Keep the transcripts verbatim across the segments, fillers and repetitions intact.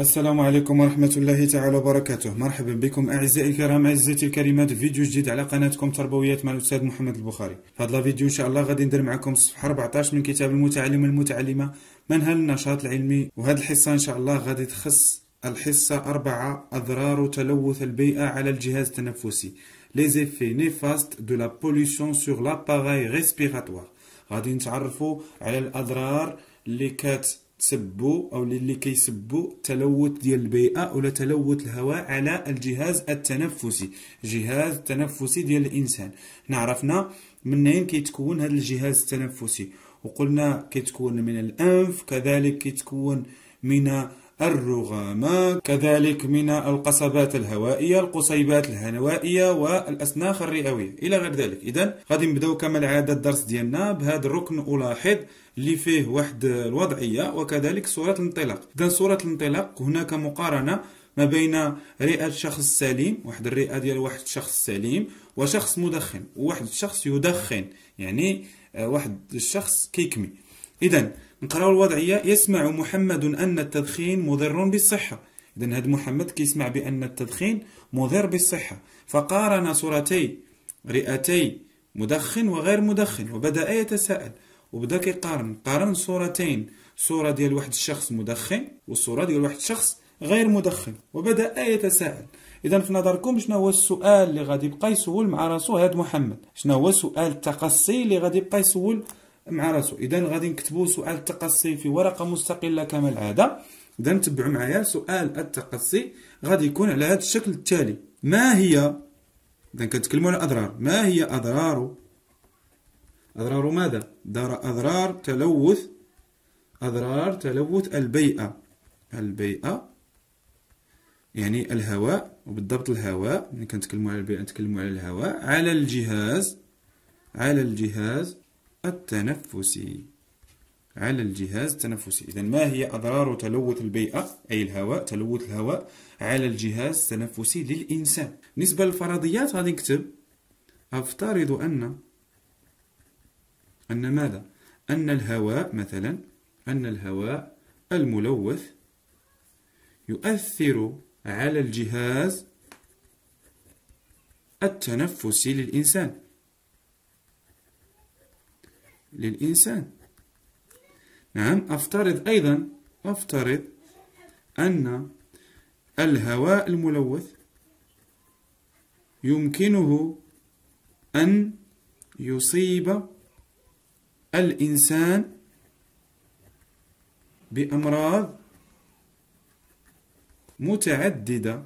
السلام عليكم ورحمة الله تعالى وبركاته. مرحبا بكم أعزائي الكرام أعزتي الكريمات في فيديو جديد على قناتكم تربويات مع الأستاذ محمد البخاري. في هذا الفيديو إن شاء الله غادي ندير معكم الصفحة أربعطاش من كتاب المتعلمة المتعلمة منهل النشاط العلمي، وهذه الحصة إن شاء الله غادي تخص الحصة أربعة أضرار تلوث البيئة على الجهاز التنفسي، les effets néfastes de la pollution sur l'appareil respiratoire. غادي نتعرفوا على الأضرار اللي كات تسبوا او اللي كيسبوا تلوث ديال البيئه ولا تلوث الهواء على الجهاز التنفسي، جهاز التنفسي ديال الانسان. نعرفنا منين كيتكون هذا الجهاز التنفسي، وقلنا كيتكون من الانف، كذلك كيتكون من الرغامات، كذلك من القصبات الهوائيه، القصيبات الهوائيه والاسناخ الرئويه الى غير ذلك. اذا غادي نبداو كما العاده الدرس ديالنا بهذا الركن الاحظ اللي فيه واحد الوضعيه وكذلك صوره الانطلاق. اذا صوره الانطلاق هناك مقارنه ما بين رئه شخص سليم، واحد الرئه ديال واحد الشخص سليم، وشخص مدخن، وواحد الشخص يدخن، يعني واحد الشخص كيكمي. اذا نقراو الوضعيه. يسمع محمد ان التدخين مضر بالصحه. اذا هذا محمد كيسمع بان التدخين مضر بالصحه، فقارن صورتي رئتي مدخن وغير مدخن وبدا يتساءل، وبدا كيقارن قارن صورتين، صوره ديال واحد الشخص مدخن والصوره ديال واحد الشخص غير مدخن، وبدا يتساءل. اذا في نظركم شنو هو السؤال اللي غادي يبقى يسول مع راسو هاد محمد؟ شنو هو سؤال التقصي اللي غادي يبقى يسول مع راسو؟ اذا غادي نكتبوا سؤال التقصي في ورقه مستقله كما العاده. اذا نتبعوا معايا. سؤال التقصي غادي يكون على هذا الشكل التالي: ما هي، اذا كنتكلموا على الاضرار، ما هي اضرار اضرار ماذا؟ اضرار تلوث اضرار تلوث البيئه البيئه يعني الهواء، وبالضبط الهواء، ملي كنتكلموا على البيئه نتكلموا على الهواء، على الجهاز على الجهاز التنفسي على الجهاز التنفسي. إذا ما هي أضرار تلوث البيئة أي الهواء، تلوث الهواء على الجهاز التنفسي للإنسان؟ بالنسبة للفرضيات غادي نكتب أفترض أن أن ماذا؟ أن الهواء مثلا، أن الهواء الملوث يؤثر على الجهاز التنفسي للإنسان للإنسان. نعم، أفترض أيضا أفترض أن الهواء الملوث يمكنه أن يصيب الإنسان بأمراض متعددة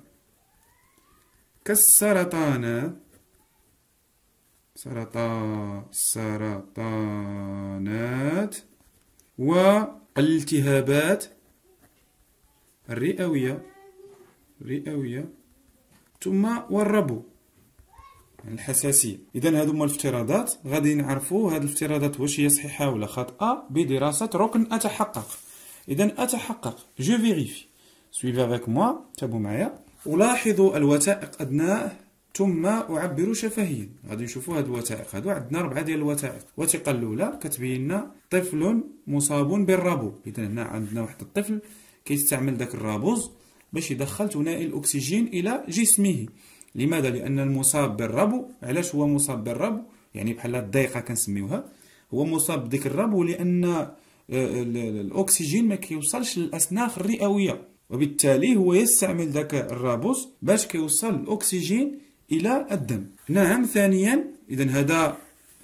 كالسرطانات سرطان سرطانات والالتهابات الرئوية الرئوية ثم والربو الحساسية. إذا هذو هما الافتراضات. غادي نعرفوا هذه الافتراضات واش هي صحيحة ولا خاطئة بدراسة ركن أتحقق. إذا أتحقق، جو فيريفي، سويفي افيك موا، تابعوا معايا. ألاحظوا الوثائق أدناه ثم أعبر شفهيا. غادي نشوفوا هاد الوثائق. هادو عندنا أربعة ديال الوثائق. الوثيقة الأولى كتبين لنا طفل مصاب بالربو. إذا هنا عندنا واحد الطفل كيستعمل داك الرابوز باش يدخل ثنائي الأكسجين إلى جسمه. لماذا؟ لأن المصاب بالربو، علاش هو مصاب بالربو؟ يعني بحال الضيقة كنسميوها، هو مصاب بديك الربو لأن الأكسجين ما كيوصلش للأسناخ الرئوية، وبالتالي هو يستعمل داك الرابوز باش كيوصل الأكسجين الى الدم. نعم. ثانيا، اذا هذا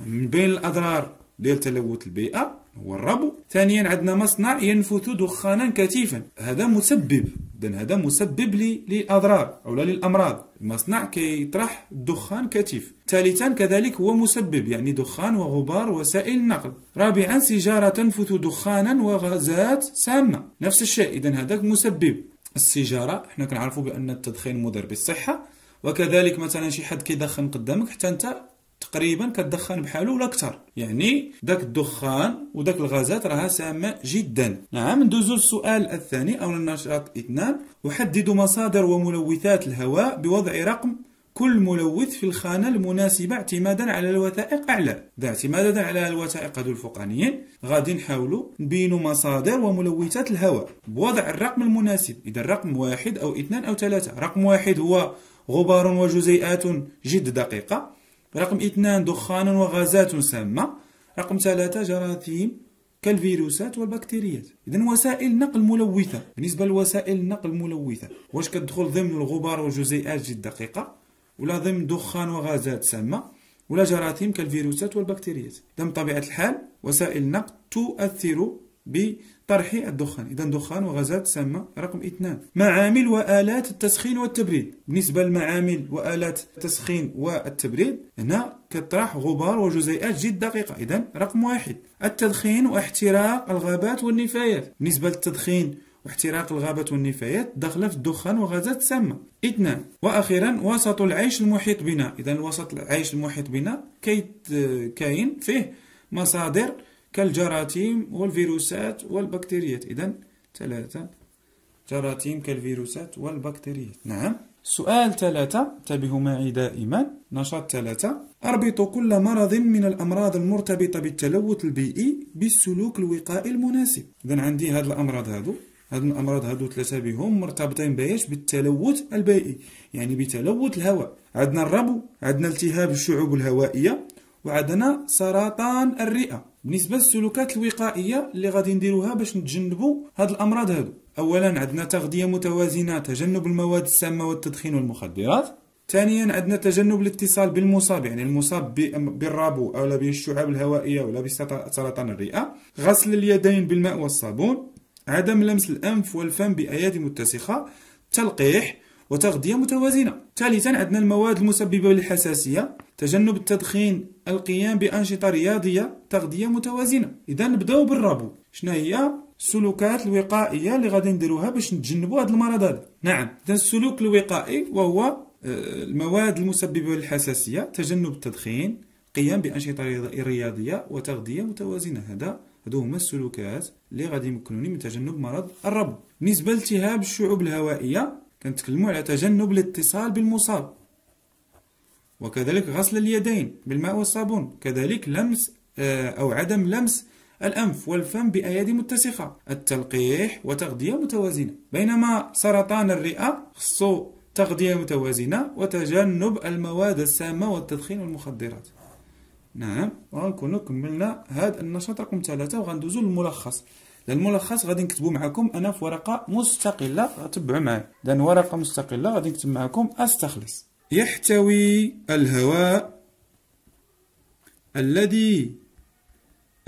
من بين الاضرار ديال تلوث البيئه هو الربو. ثانيا عندنا مصنع ينفث دخانا كثيفا، هذا مسبب، اذا هذا مسبب للاضرار او للامراض، المصنع كيطرح الدخان كثيف. ثالثا كذلك هو مسبب، يعني دخان وغبار وسائل النقل. رابعا سيجاره تنفث دخانا وغازات سامه، نفس الشيء، اذا هذاك مسبب. السيجاره حنا كنعرفوا بان التدخين مضر بالصحه، وكذلك مثلا شي حد كيدخن قدامك حتى انت تقريبا كتدخن بحاله ولا اكثر، يعني داك الدخان وداك الغازات راها سامه جدا. نعم. ندوزو للسؤال الثاني او النشاط اثنان. احدد مصادر وملوثات الهواء بوضع رقم كل ملوث في الخانة المناسبة اعتمادا على الوثائق أعلى. ده اعتمادا على الوثائق هذو الفوقانيين غادي نحاولوا نبينوا مصادر وملوثات الهواء بوضع الرقم المناسب. إذا الرقم واحد أو اثنان أو ثلاثة. رقم واحد هو غبار وجزيئات جد دقيقة. رقم اثنان دخان وغازات سامة. رقم ثلاثة جراثيم كالفيروسات والبكتيريات. إذن وسائل نقل ملوثة. بالنسبة لوسائل النقل الملوثة واش كتدخل ضمن الغبار والجزيئات جد دقيقة ولا ضمن دخان وغازات سامة ولا جراثيم كالفيروسات والبكتيريات؟ إذن بطبيعة الحال وسائل النقل تؤثر بطرح الدخان. إذن دخان وغازات سامة رقم اثنان. معامل وآلات التسخين والتبريد. بالنسبة للمعامل وآلات التسخين والتبريد هنا كطرح غبار وجزيئات جد دقيقة. إذن رقم واحد التدخين واحتراق الغابات والنفايات. بالنسبة للتدخين واحتراق الغابات والنفايات داخله في الدخان وغازات سامة. اثنان وأخيرا وسط العيش المحيط بنا. إذن وسط العيش المحيط بنا كاين فيه مصادر كالجراثيم والفيروسات والبكتيريات. إذن ثلاثة جراثيم كالفيروسات والبكتيريات. نعم. سؤال ثلاثة تابعوا معي دائما. نشاط ثلاثة أربطوا كل مرض من الأمراض المرتبطة بالتلوث البيئي بالسلوك الوقائي المناسب. إذن عندي هاد الأمراض هادو هاد الأمراض هادو ثلاثة بهم مرتبطين باش بالتلوث البيئي، يعني بتلوث الهواء. عندنا الربو، عندنا التهاب الشعوب الهوائية، وعندنا سرطان الرئة. بالنسبة للسلوكات الوقائية اللي غادي نديروها باش نتجنبوا هاد الأمراض هادو، أولا عندنا تغذية متوازنة، تجنب المواد السامة والتدخين والمخدرات. ثانيا عندنا تجنب الاتصال بالمصاب، يعني المصاب بالربو أو بالشعاب الهوائية ولا بسرطان الرئة. غسل اليدين بالماء والصابون، عدم لمس الأنف والفم بأيادي متسخة، تلقيح وتغذية متوازنة. ثالثا عندنا المواد المسببة للحساسية، تجنب التدخين، القيام بأنشطة رياضية، تغذية متوازنة. إذا نبداو بالربو. شنو هي السلوكات الوقائية اللي غادي نديروها باش نتجنبوا هذا المرض هذا؟ نعم، إذا السلوك الوقائي وهو المواد المسببة للحساسية، تجنب التدخين، قيام بأنشطة رياضية وتغذية متوازنة. هذا هادو هما السلوكات اللي غادي يمكنوني من تجنب مرض الربو. بالنسبة لالتهاب الشعوب الهوائية كنتكلموا على تجنب الاتصال بالمصاب، وكذلك غسل اليدين بالماء والصابون، كذلك لمس أو عدم لمس الأنف والفم بأيادي متسخة، التلقيح وتغذية متوازنة. بينما سرطان الرئة خصو تغذية متوازنة وتجنب المواد السامة والتدخين والمخدرات. نعم، وغنكونو كملنا هذا النشاط رقم ثلاثة وغندوزو للملخص. الملخص غادي نكتبو معكم أنا في ورقة مستقلة، غتبعو معايا. إذن ورقة مستقلة غادي نكتب معكم أستخلص. يحتوي الهواء الذي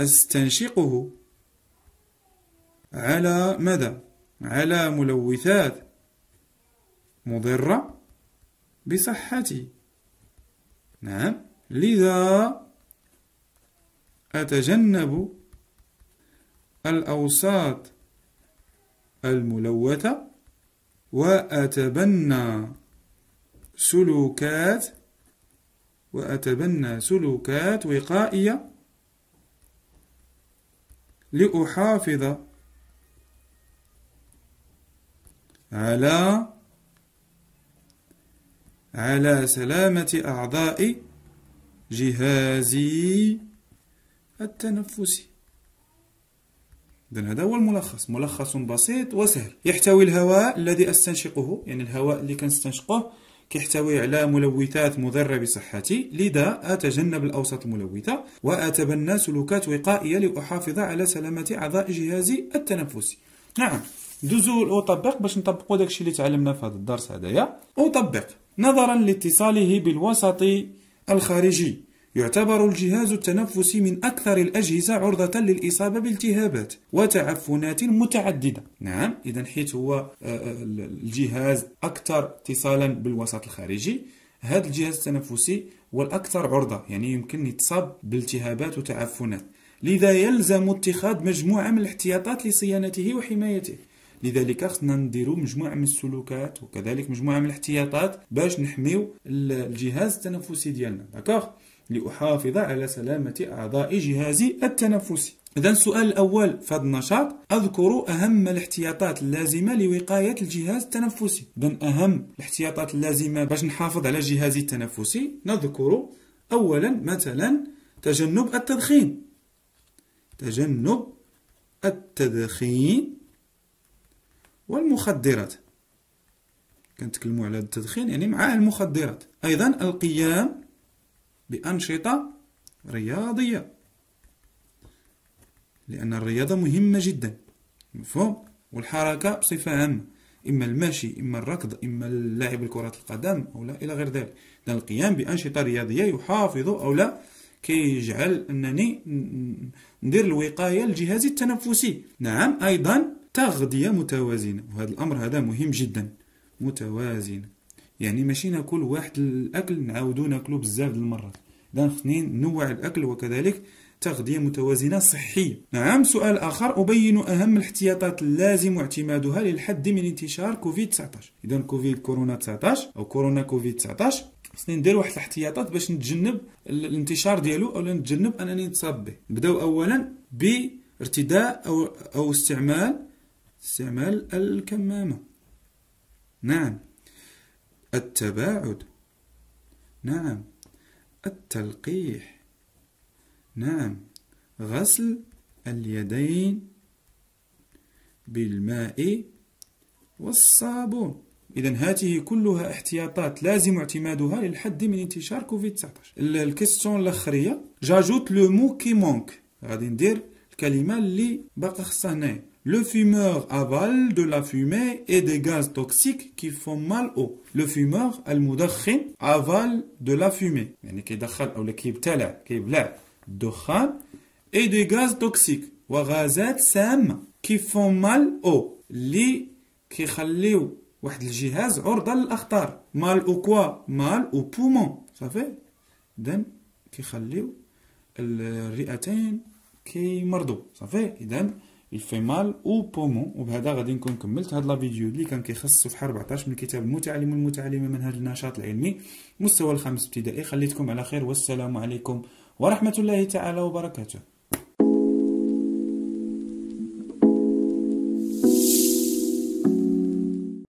أستنشقه على مدى على ملوثات مضرة بصحتي. نعم، لذا أتجنب الأوساط الملوثة وأتبنى سلوكات وأتبنى سلوكات وقائية لأحافظ على على سلامة أعضائي جهازي التنفسي. إذن هذا هو الملخص، ملخص بسيط وسهل. يحتوي الهواء الذي أستنشقه، يعني الهواء اللي كنستنشقه كيحتوي على ملوثات مضرة بصحتي، لذا أتجنب الأوساط الملوثة وأتبنى سلوكات وقائية لأحافظ على سلامة أعضاء جهازي التنفسي. نعم، ندوزو لأطبق باش نطبقو داكشي اللي تعلمنا في هذا الدرس هذايا. أطبق. نظرا لاتصاله بالوسط الخارجي، يعتبر الجهاز التنفسي من أكثر الأجهزة عرضة للإصابة بالتهابات وتعفنات متعددة. نعم، إذا حيث هو الجهاز أكثر اتصالا بالوسط الخارجي، هذا الجهاز التنفسي هو الأكثر عرضة، يعني يمكن يتصاب بالتهابات وتعفنات، لذا يلزم اتخاذ مجموعة من الاحتياطات لصيانته وحمايته. لذلك خصنا نديرو مجموعة من السلوكات وكذلك مجموعة من الاحتياطات باش نحميو الجهاز التنفسي ديالنا، داكوغ؟ لأحافظ على سلامة أعضاء جهازي التنفسي. إذا السؤال الأول في هذا النشاط: أذكر أهم الاحتياطات اللازمة لوقاية الجهاز التنفسي. إذا أهم الاحتياطات اللازمة باش نحافظ على جهازي التنفسي نذكر أولا مثلا تجنب التدخين، تجنب التدخين والمخدرات. كنتكلموا على التدخين يعني مع المخدرات. أيضا القيام بأنشطة رياضية، لأن الرياضة مهمة جدا، مفهوم؟ والحركة بصفة عامة، إما المشي، إما الركض، إما اللعب بكرة القدم أو لا إلى غير ذلك. إذا القيام بأنشطة رياضية يحافظ أو لا كيجعل أنني ندير الوقاية لجهازي التنفسي. نعم، أيضا تغذية متوازنة، وهذا الأمر هذا مهم جدا، متوازنة يعني ماشي ناكل واحد الأكل نعاودو ناكلو بزاف د المرات. إذا خصني نوع الأكل وكذلك تغذية متوازنة صحية. نعم، سؤال آخر: أبين أهم الاحتياطات اللازم اعتمادها للحد من انتشار كوفيد تسعطاش. إذا كوفيد كورونا تسعطاش أو كورونا كوفيد تسعطاش خصني ندير واحد الاحتياطات باش نتجنب الانتشار ديالو أو نتجنب أنني نتصاب به. نبداو أولا بارتداء أو أو استعمال استعمال الكمامة. نعم، التباعد. نعم، التلقيح. نعم، غسل اليدين بالماء والصابون. إذا هذه كلها احتياطات لازم اعتمادها للحد من انتشار كوفيد تسعطاش. الكيستيون الأخرية: جاجوت لو مو كي مونك. غادي ندير الكلمة اللي باقا خصها هنايا. Le fumeur avale de la fumée et des gaz toxiques qui font mal au. Le fumeur المدخن avale de la fumée. يعني كيدخل أو كيبتلع كيبلع الدخان et des gaz toxiques وغازات سامة qui font mal au اللي كيخليو واحد الجهاز عرضة للأخطار. mal au quoi? mal au poumon. صافي، إذا كيخليو الرئتين كيمرضوا. صافي، إذا il fait mal au poumon. وبهذا غادي نكون كملت هاد لا فيديو اللي كان كيخص صفحه أربعطاش من كتاب المتعلم والمتعلمه من هذا النشاط العلمي مستوى الخامس ابتدائي. خليتكم على خير، والسلام عليكم ورحمه الله تعالى وبركاته.